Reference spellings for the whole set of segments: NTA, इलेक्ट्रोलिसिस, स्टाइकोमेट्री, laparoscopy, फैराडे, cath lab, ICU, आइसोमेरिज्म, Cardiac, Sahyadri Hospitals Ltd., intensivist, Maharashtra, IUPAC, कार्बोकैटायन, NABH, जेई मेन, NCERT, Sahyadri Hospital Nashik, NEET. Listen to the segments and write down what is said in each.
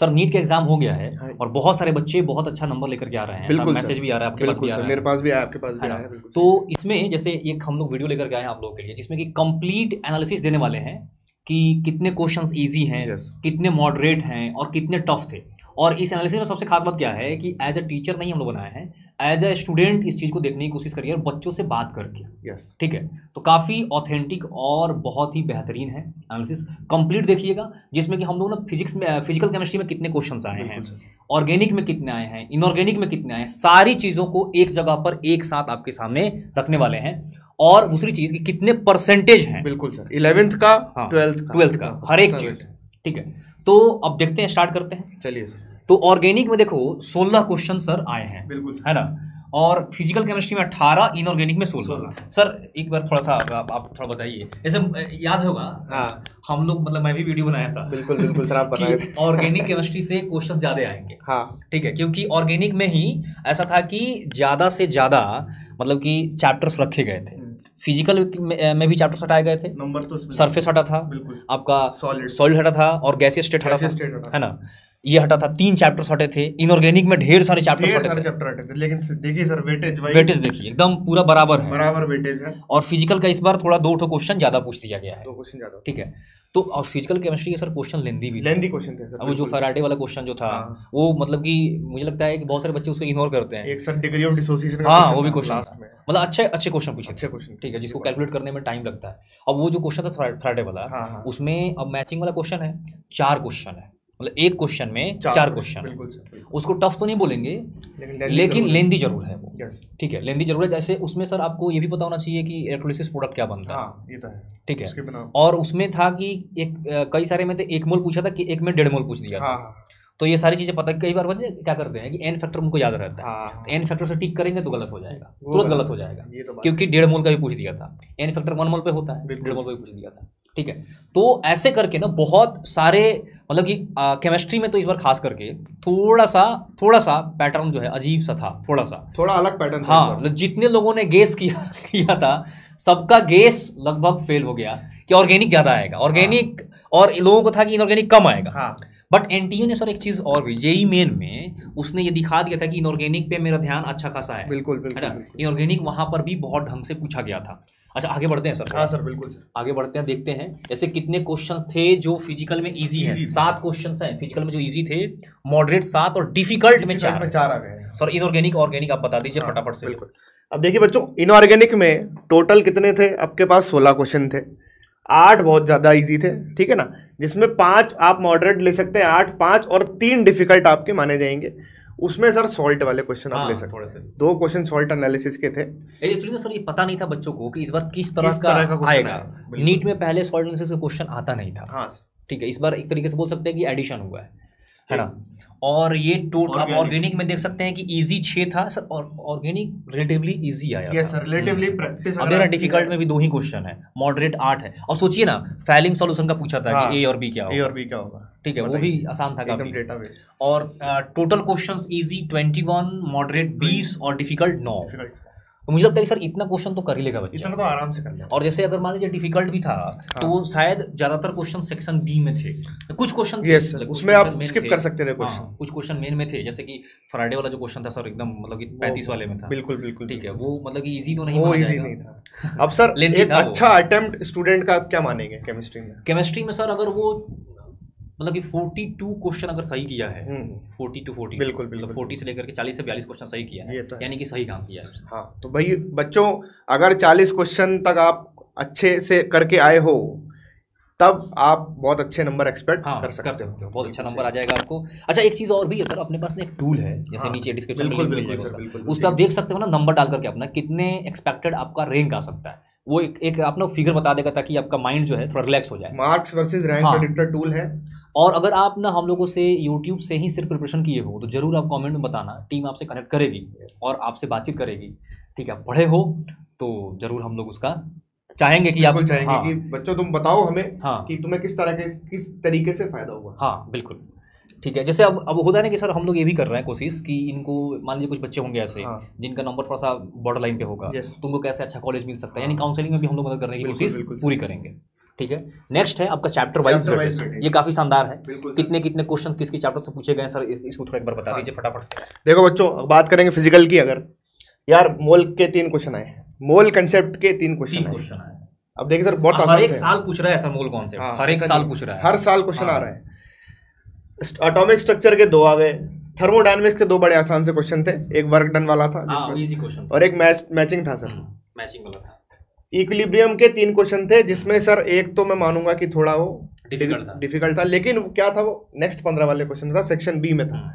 Sir NEET का exam हो गया है और बहुत सारे बच्चे बहुत अच्छा नंबर लेकर के आ रहे हैं, मैसेज भी आ रहा है, आपके पास भी आ रहा है, मेरे पास भी आया, आपके पास भी आया। तो इसमें जैसे एक हम लोग वीडियो लेकर के आए हैं आप लोगों के लिए जिसमें कि कंप्लीट एनालिसिस देने वाले हैं कि कितने क्वेश्चंस इजी हैं, कितने मॉडरेट हैं और कितने टफ थे। और इस एनालिसिस में सबसे खास बात क्या है कि एज अ टीचर नहीं हम लोग बनाए हैं, एज अ स्टूडेंट इस चीज़ को देखने की कोशिश करिए और बच्चों से बात करके। ठीक है, तो काफ़ी ऑथेंटिक और बहुत ही बेहतरीन है एनालिसिस, कंप्लीट देखिएगा, जिसमें कि हम लोग ना फिजिक्स में, फिजिकल केमिस्ट्री में कितने क्वेश्चंस आए हैं, ऑर्गेनिक में कितने आए हैं, इनऑर्गेनिक में कितने आए हैं, सारी चीज़ों को एक जगह पर एक साथ आपके सामने रखने वाले हैं। और दूसरी चीज़ कि कितने परसेंटेज हैं। बिल्कुल सर, 11th का, 12th का, हर एक चीज़। ठीक है, तो अब देखते हैं, स्टार्ट करते हैं। चलिए सर, तो ऑर्गेनिक में देखो 16 क्वेश्चन सर आए हैं, बिल्कुल है ना, और फिजिकल केमिस्ट्री में 18, इनऑर्गेनिक में 16। सर एक बार थोड़ा सा आप थोड़ा बताइए, जैसे याद होगा हम लोग मतलब मैं भी वीडियो बनाया था। बिल्कुल बिल्कुल सर, आप बताइए। ऑर्गेनिक केमिस्ट्री से क्वेश्चन ज़्यादा आएंगे। हाँ ठीक है, क्योंकि ऑर्गेनिक में ही ऐसा था कि ज़्यादा से ज़्यादा मतलब कि चैप्टर्स रखे गए थे। फिजिकल में भी चैप्टर्स हटाए गए थे, नंबर तो सरफेस हटा था, आपका सॉलिड हटा था और गैसियस स्टेट हटा था, है ना, ये हटा था। 3 चैप्टर्स हटे थे। इनऑर्गेनिक में ढेर सारे चैप्टर्स हटे थे, लेकिन देखिए सर वेटेज देखिए एकदम पूरा बराबर वेटेज है। और फिजिकल का इस बार थोड़ा 2 क्वेश्चन ज़्यादा पूछ दिया गया है, 2 क्वेश्चन ज़्यादा। ठीक है, तो और फिजिकल केमिस्ट्री के सर क्वेश्चन लेंदी क्वेश्चन थे सर। अब जो फैराडे वाला क्वेश्चन जो था वो मतलब कि मुझे लगता है कि बहुत सारे बच्चे उसको इग्नोर करते हैं। एक सर डिग्री ऑफ डिसोसिएशन, हाँ वो भी क्वेश्चन, मतलब अच्छे क्वेश्चन पूछे, अच्छे क्वेश्चन। ठीक है, जिसको कैलकुलेट करने में टाइम लगता है। अब वो जो क्वेश्चन था फैराडे वाला, उसमें अब मैचिंग वाला क्वेश्चन है, 4 क्वेश्चन है, मतलब एक क्वेश्चन में 4 क्वेश्चन। उसको टफ तो नहीं बोलेंगे, लेकिन लेंदी जरूर है वो। ठीक है, लेंदी जरूर है। जैसे उसमें सर आपको ये भी पता होना चाहिए कि इलेक्ट्रोलिसिस प्रोडक्ट क्या बनता है, ये तो है। ठीक है, और उसमें था कि कई सारे में तो 1 मोल पूछा था कि 1 में 1.5 मोल पूछ दिया था। तो ये सारी चीज़ें पता। कई बार बच्चे क्या करते हैं कि एन फैक्टर उनको याद रहता है, एन फैक्टर से टिक करेंगे तो गलत हो जाएगा, तुरंत गलत हो जाएगा, क्योंकि 1.5 मोल का भी पूछ दिया था। एन फैक्टर 1 मोल पे होता है, 1.5 मोल पे पूछ दिया था। ठीक है, तो ऐसे करके ना बहुत सारे मतलब कि केमिस्ट्री में तो इस बार खास करके थोड़ा सा पैटर्न जो है अजीब सा था, थोड़ा अलग पैटर्न। हाँ, जितने लोगों ने गेस किया था सबका गेस लगभग फेल हो गया कि ऑर्गेनिक ज़्यादा आएगा, ऑर्गेनिक, और लोगों को था कि इनऑर्गेनिक कम आएगा। हाँ, बट एनटीए ने सर एक चीज़ और भी, जेई मेन में उसने ये दिखा दिया था कि इनऑर्गेनिक पे मेरा ध्यान अच्छा खासा है। बिल्कुल बिल्कुल, इनऑर्गेनिक वहाँ पर भी बहुत ढंग से पूछा गया था। अच्छा, आगे बढ़ते हैं सर। हाँ सर, बिल्कुल सर, आगे बढ़ते हैं, देखते हैं जैसे कितने क्वेश्चन थे जो फिजिकल में इजी है। 7 क्वेश्चन हैं फिजिकल में जो इजी थे, मॉडरेट 7 और डिफिकल्ट में 4 आ गए सर। इनऑर्गेनिक ऑर्गेनिक आप बता दीजिए फटाफट से। बिल्कुल, अब देखिए बच्चों, इनऑर्गेनिक में टोटल कितने थे आपके पास? 16 क्वेश्चन थे। 8 बहुत ज़्यादा इजी थे, ठीक है ना, जिसमें 5 आप मॉडरेट ले सकते हैं, 8, 5 और 3 डिफिकल्ट आपके माने जाएंगे। उसमें सर सॉल्ट वाले क्वेश्चन आप ले सकते हैं, 2 क्वेश्चन सॉल्ट एनालिसिस के थे। एक्चुअली सर ये पता नहीं था बच्चों को कि इस बार किस तरह का आएगा। नीट में पहले सॉल्ट एनालिसिस का क्वेश्चन आता नहीं था। हाँ सर, ठीक है, इस बार एक तरीके से बोल सकते हैं कि एडिशन हुआ है ना। और ये टोटल आप ऑर्गेनिक में देख सकते हैं कि इजी 6 था सर, ऑर्गेनिक रिलेटिवली इजी आया। Yes sir, relatively practice. अब मेरा डिफिकल्ट में भी 2 ही क्वेश्चन है, मॉडरेट 8 है। और सोचिए ना, फैलिंग सॉल्यूशन का पूछा था कि ए और बी क्या होगा। ठीक है, वो भी आसान था काफी। और टोटल क्वेश्चंस इजी 21, मॉडरेट 20 और डिफिकल्ट 9। तो मुझे लगता है सर इतना क्वेश्चन तो कर ही लेगा बच्चा, इतना तो आराम से कर लेगा। और जैसे अगर मान लीजिए डिफिकल्ट भी था तो वो शायद ज्यादातर क्वेश्चन सेक्शन बी में थे, कुछ क्वेश्चन उसमें आप स्किप कर सकते थे, कुछ क्वेश्चन मेन में थे। जैसे कि फ्राइडे वाला जो क्वेश्चन था सर एकदम मतलब कि 35 वाले में था। बिल्कुल बिल्कुल, ठीक है, वो मतलब कि इजी तो नहीं, वो इजी नहीं था। अब सर एक अच्छा अटेम्प्ट स्टूडेंट का आप क्या मानेंगे केमिस्ट्री में? केमिस्ट्री में सर अगर वो मतलब कि 42 क्वेश्चन अगर सही किया है, 40 बिल्कुल बिल्कुल, 40 से लेकर के 40 से 42 क्वेश्चन सही किया है, यानी कि सही काम किया है। हाँ, तो भाई बच्चों अगर 40 क्वेश्चन तक आप अच्छे से करके आए हो तब आप बहुत अच्छे नंबर एक्सपेक्ट कर सकते हो। बहुत अच्छा नंबर आ जाएगा आपको। अच्छा, एक चीज़ और भी है सर, अपने पास एक टूल है जैसे नीचे डिस्क्रिप्शन में, उस पर आप देख सकते हो ना, नंबर डाल करके अपना कितने एक्सपेक्टेड आपका रैंक आ सकता है। वो एक अपना फिगर बता देगा ताकि आपका माइंड जो है थोड़ा रिलैक्स हो जाए। Marks versus rank predictor tool है। और अगर आप ना हम लोगों से यूट्यूब से ही सिर्फ प्रिपरेशन किए हो तो ज़रूर आप कमेंट में बताना, टीम आपसे कनेक्ट करेगी और आपसे बातचीत करेगी। ठीक है, आप पढ़े हो तो ज़रूर हम लोग उसका चाहेंगे कि आप चाहेंगे कि बच्चों तुम बताओ हमें कि तुम्हें किस तरीके से फ़ायदा हुआ। हाँ बिल्कुल, ठीक है। जैसे अब होता है ना कि सर हम लोग ये भी कर रहे हैं कोशिश कि इनको मान लीजिए कुछ बच्चे होंगे ऐसे जिनका नंबर थोड़ा सा बॉर्डर लाइन पे होगा, तो उनको कैसे अच्छा कॉलेज मिल सकता है, यानी काउंसलिंग में भी हम लोग मदद करने की कोशिश पूरी करेंगे। ठीक है। नेक्स्ट है आपका चैप्टर वाइज रेटिंग, ये काफी शानदार है, कितने कितने क्वेश्चन किसके चैप्टर से पूछे गए सर, इसको थोड़ा एक बार बता दीजिए फटाफट से। देखो बच्चों, बात करेंगे फिजिकल की। अगर यार मोल के 3 क्वेश्चन आए, मोल कंसेप्ट के 3 क्वेश्चन आए। अब देखिए सर, बहुत हर एक साल पूछ रहा है ऐसा मोल कॉन्सेप्ट, हर एक साल पूछ रहा है, हर साल क्वेश्चन आ रहा है। एटॉमिक स्ट्रक्चर के 2 आ गए, थर्मोडायनेमिक्स के 2 बड़े आसान से क्वेश्चन थे, एक वर्क डन वाला था जिसमें, और एक मैचिंग था सर, मैचिंग वाला था। इक्विलिब्रियम के 3 क्वेश्चन थे जिसमें सर एक तो मैं मानूंगा कि थोड़ा वो डिफिकल्ट था, लेकिन क्या था वो नेक्स्ट 15 वाले क्वेश्चन था, सेक्शन बी में था।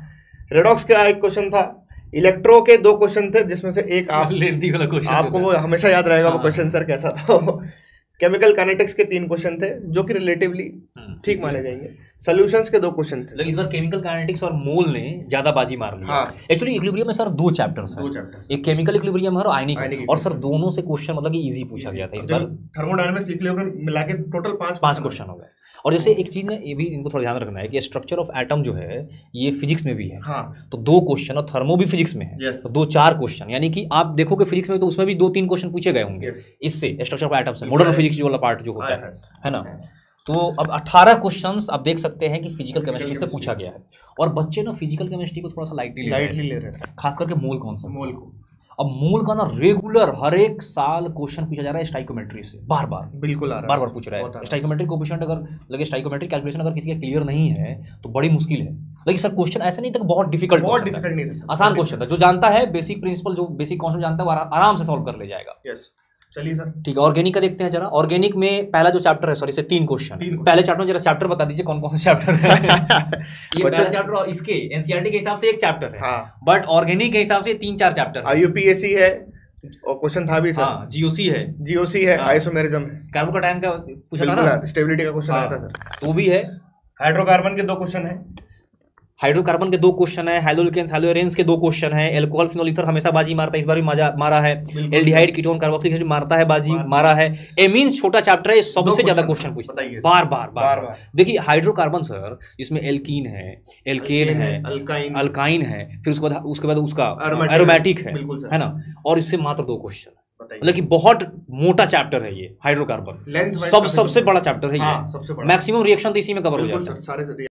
रेडॉक्स का एक क्वेश्चन था, इलेक्ट्रो के 2 क्वेश्चन थे जिसमें से एक आपको वो हमेशा याद रहेगा वो क्वेश्चन सर कैसा था। केमिकल काइनेटिक्स के 3 क्वेश्चन थे जो कि रिलेटिवली ठीक माने जाएंगे। सॉल्यूशंस के 2 क्वेश्चन थे। इस बार केमिकल काइनेटिक्स और मोल ने ज्यादा बाजी मार ली। एक्चुअली इक्विलिब्रियम में सर 2 चैप्टर्स हैं, एक केमिकल इक्विलिब्रियम है और आयनिक, और सर दोनों से क्वेश्चन मतलब कि इजी पूछा गया था। इस बार थर्मोडायनेमिक्स इक्विलिब्रियम मिला के टोटल 5 क्वेश्चन हो गए। और जैसे एक चीज ने ये भी इनको थोड़ा ध्यान रखना है कि स्ट्रक्चर ऑफ एटम जो है ये फिजिक्स में भी है, तो 2 क्वेश्चन, और थर्मो भी फिजिक्स में है, तो 2-4 क्वेश्चन, यानी कि आप देखोगे फिजिक्स में तो उसमें भी 2-3 क्वेश्चन पूछे गए होंगे इससे, स्ट्रक्चर ऑफ एटम से, मॉडर्न फिजिक्स जो वाला पार्ट जो होता है ना। तो अब 18 क्वेश्चन आप देख सकते हैं कि फिजिकल केमिस्ट्री से पूछा गया है, और बच्चे ना फिजिकल केमिस्ट्री को थोड़ा सा लाइटली ले रहे हैं, खास करके मोल कॉन्सेप्ट। मोल को अब मूल का ना रेगुलर हर एक साल क्वेश्चन पूछा जा रहा है स्टाइकोमेट्री से, बार-बार बिल्कुल बार-बार पूछ रहा है। स्टाइकोमेट्री कोएफिशिएंट अगर लगे, स्टाइकोमेट्री कैलकुलेशन अगर किसी का क्लियर नहीं है तो बड़ी मुश्किल है। लेकिन सर क्वेश्चन ऐसा नहीं था बहुत डिफिकल्ट नहीं था, आसान क्वेश्चन था, जो जानता है बेसिक प्रिंसिपल, जो बेसिक कॉन्सेप्ट जानता है वो आराम से सॉल्व कर ले जाएगा। चलिए सर ठीक है। ऑर्गेनिक का देखते हैं जरा। ऑर्गेनिक में पहला जो चैप्टर है सॉरी से 3 क्वेश्चन, पहले चैप्टर में जरा चैप्टर बता दीजिए कौन कौन से चैप्टर है। ये पहला चैप्टर इसके एनसीईआरटी के हिसाब से एक चैप्टर है, बट ऑर्गेनिक के हिसाब से 3-4 चैप्टर। आईयूपीएसी है और क्वेश्चन था भी सर, जीओसी है, आइसोमेरिज्म है, कार्बोकैटायन का पूछा था ना, स्टेबिलिटी का क्वेश्चन आया था सर, वो भी है। हाइड्रोकार्बन के 2 क्वेश्चन है, हैलोल्केन्स हैलोएरेंस के 2 क्वेश्चन है। एल्कोहल फिनोल ईथर हमेशा बाजी मारता है, इस बार भी मारा है। एल्डिहाइड कीटोन कार्बोक्सिलिक एसिड मारता है, बाजी मारा है। एमीन्स छोटा चैप्टर है, सबसे ज्यादा क्वेश्चन पूछता है बार बार। देखिए हाइड्रोकार्बन सर, इसमें एल्कीन है, एल्केन है, अल्काइन है, फिर उसके बाद उसका एरोमेटिक है ना, और इससे मात्र 2 क्वेश्चन, मतलब कि बहुत मोटा चैप्टर है ये हाइड्रोकार्बन, सबसे बड़ा चैप्टर है ये, मैक्सिमम रिएक्शन तो इसी में कवर हो जाता है।